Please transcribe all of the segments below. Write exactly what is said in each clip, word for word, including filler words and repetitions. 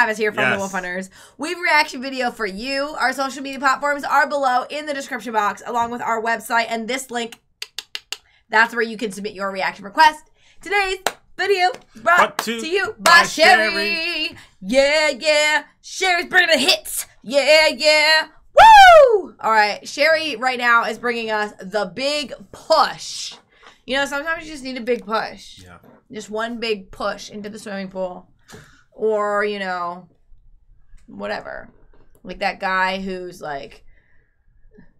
Travis here from yes. The Wolf HunterZ. We have a reaction video for you. Our social media platforms are below in the description box, along with our website and this link. That's where you can submit your reaction request. Today's video is brought, brought to, to you by, by Sherry. Sherry. Yeah, yeah. Sherry's bringing the hits. Yeah, yeah. Woo! All right. Sherry right now is bringing us The Big Push. You know, sometimes you just need a big push. Yeah. Just one big push into the swimming pool. Or, you know, whatever. Like that guy who's like,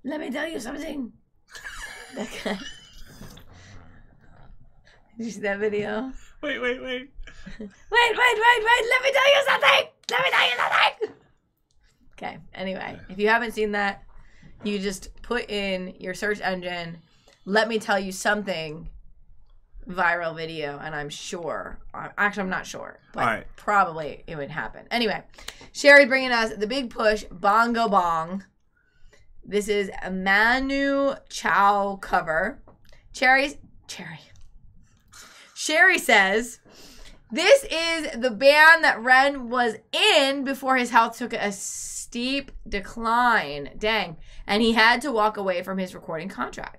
let me tell you something. That guy. Did you see that video? Wait, wait, wait. wait, wait, wait, wait. Let me tell you something. Let me tell you something. Okay. Anyway, if you haven't seen that, you just put in your search engine, let me tell you something, viral video, and I'm sure, actually, I'm not sure, but right. probably it would happen. Anyway, Sherry bringing us The Big Push, Bongo Bong. This is a Manu Chao cover. Cherry's, Cherry. Sherry says, this is the band that Ren was in before his health took a steep decline. Dang. And he had to walk away from his recording contract.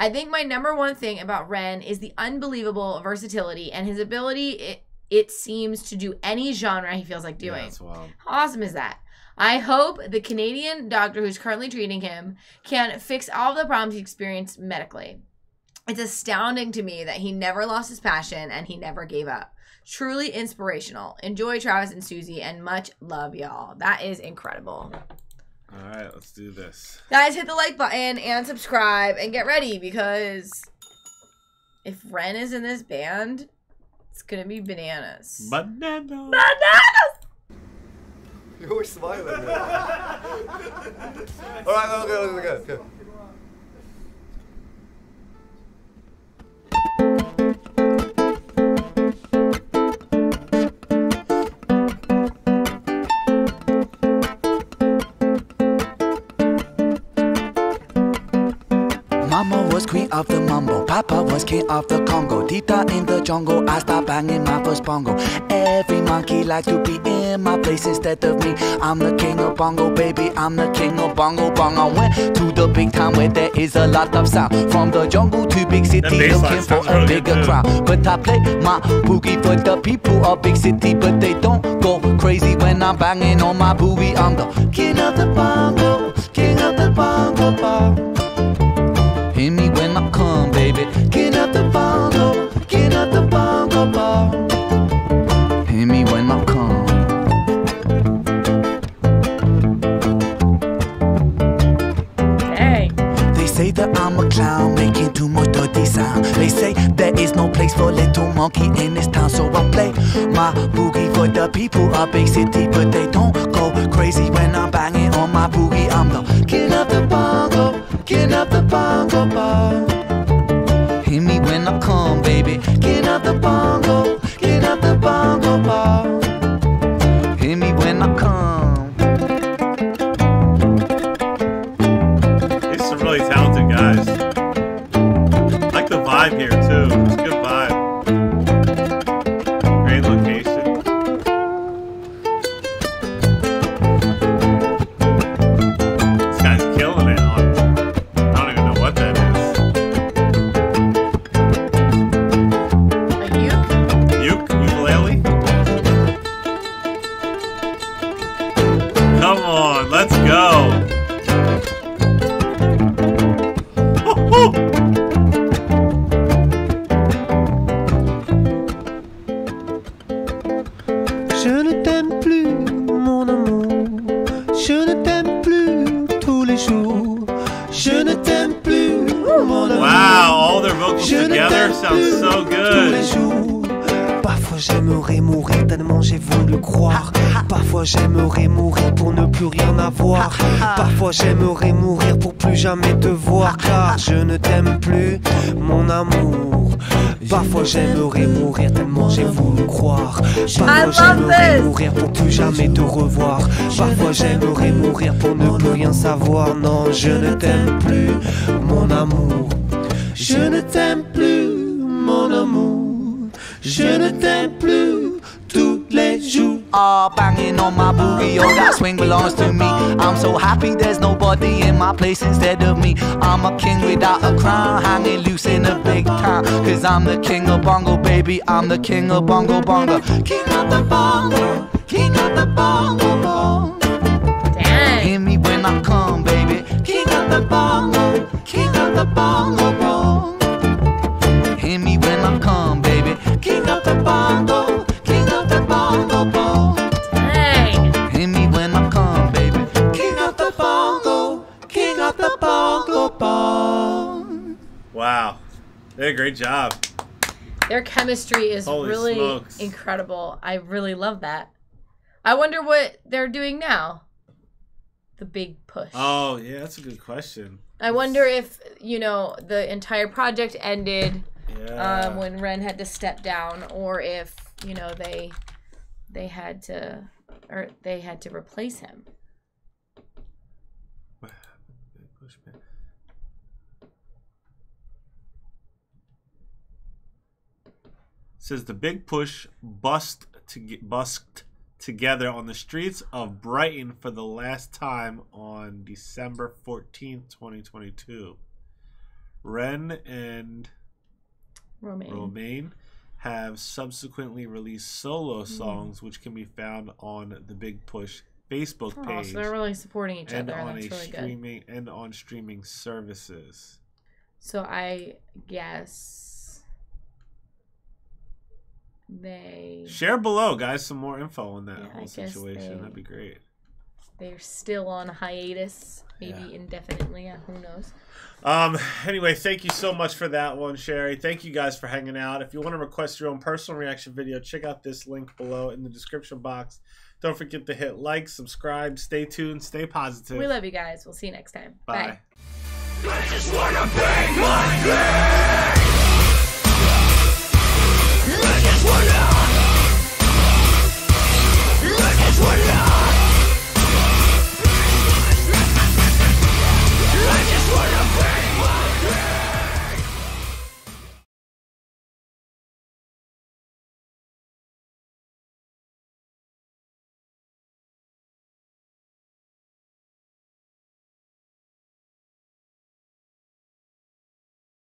I think my number one thing about Ren is the unbelievable versatility and his ability, it, it seems, to do any genre he feels like doing. Yeah, that's wild. How awesome is that? I hope the Canadian doctor who's currently treating him can fix all the problems he experienced medically. It's astounding to me that he never lost his passion and he never gave up. Truly inspirational. Enjoy Travis and Susie and much love, y'all. That is incredible. All right, let's do this. Guys, hit the like button and subscribe and get ready, because if Ren is in this band, it's going to be bananas. Bananas. Bananas. You were smiling. All right, okay, okay, okay, okay. Mama was queen of the mambo, Papa was king of the Congo. Tita in the jungle, I start banging my first bongo. Every monkey likes to be in my place instead of me. I'm the king of bongo, baby, I'm the king of bongo bong. I went to the big town where there is a lot of sound. From the jungle to big city, looking for a really bigger good. crowd. But I play my boogie for the people of big city, but they don't go crazy when I'm banging on my boogie. I'm the king of the bongo, king of the bongo bong. Hear me when I come, baby. Get up the bongo, get up the bongo ball. Hear me when I come. Hey. They say that I'm a clown, making too much dirty sound. They say there is no place for little monkey in this town, so I play my boogie for the people of big city, but they don't go crazy when I'm banging on my boogie. I'm the get up the bongo. Get up the bongo ball. Hear me when I come, baby. Get up the bongo. Get up the bongo ball. Hear me when I come. These are some really talented guys. I like the vibe here too. It's a good vibe. Great location. Wow, all their vocals together sounds so good. Parfois j'aimerais mourir tellement j'ai voulu le croire. Parfois j'aimerais mourir pour ne plus rien avoir. Parfois j'aimerais mourir pour plus jamais te voir, car je ne t'aime plus, mon amour. Parfois j'aimerais mourir tellement j'ai voulu croire. Parfois j'aimerais mourir pour plus jamais te revoir. Parfois j'aimerais mourir pour ne plus rien savoir. Non, je ne t'aime plus, mon amour. Je ne t'aime plus, mon amour. Je ne t'aime plus tous les jours. Ah, banging on my boogie, oh, that swing belongs to me. I'm so happy there's nobody in my place instead of me. I'm a king without a crown, hanging loose in a big town. Cause I'm the king of bongo, baby, I'm the king of bongo bongo. King of the bongo, king of the bongo bong. Dang. Hear me when I come, baby. King of the bongo, king of the bongo bong. Hear me when I come, baby. King of the bongo, king of the bongo bong. Wow, they did a great job. Their chemistry is Holy really smokes. incredible. I really love that. I wonder what they're doing now. The Big Push. Oh, yeah, that's a good question. I wonder if, you know, the entire project ended yeah. um, when Ren had to step down, or if, you know, they they had to or they had to replace him. Says the Big Push bust to busked together on the streets of Brighton for the last time on December fourteenth, twenty twenty-two. Ren and Romain. Romain have subsequently released solo songs, mm. which can be found on the Big Push Facebook oh, page. So they're really supporting each and other. On That's a really streaming good. And on streaming services. So I guess. They share below, guys, some more info on that yeah, whole situation. They, That'd be great. They're still on hiatus, maybe yeah. indefinitely. Yeah, who knows? Um. Anyway, thank you so much for that one, Sherry. Thank you guys for hanging out. If you want to request your own personal reaction video, check out this link below in the description box. Don't forget to hit like, subscribe, stay tuned, stay positive. We love you guys. We'll see you next time. Bye. Bye. I just wanna bang my head. I just wanna